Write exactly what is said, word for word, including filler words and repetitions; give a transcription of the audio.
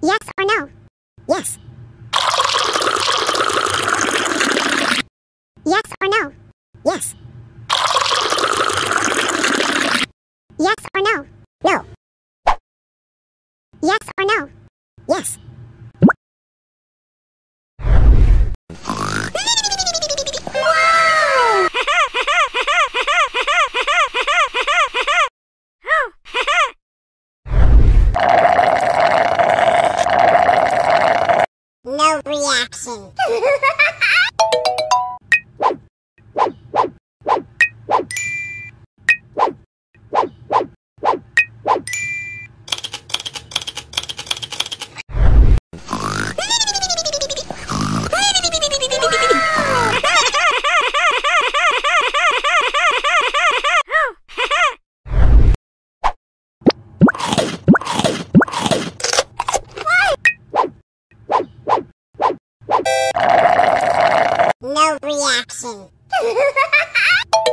Yes or no? Yes. Yes or no? Yes. Yes or no? No. Yes or no? Yes. Wow! No reaction. No reaction.